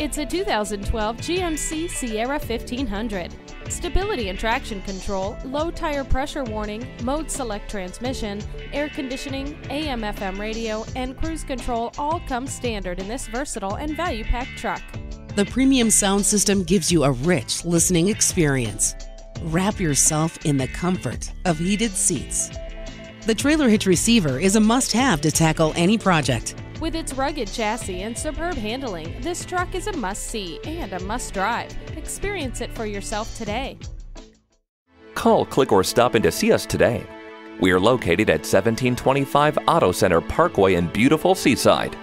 It's a 2012 GMC Sierra 1500. Stability and traction control, low tire pressure warning, mode select transmission, air conditioning, AM/FM radio, and cruise control all come standard in this versatile and value-packed truck. The premium sound system gives you a rich listening experience. Wrap yourself in the comfort of heated seats. The trailer hitch receiver is a must-have to tackle any project. With its rugged chassis and superb handling, this truck is a must-see and a must-drive. Experience it for yourself today. Call, click, or stop in to see us today. We are located at 1725 Auto Center Parkway in beautiful Seaside.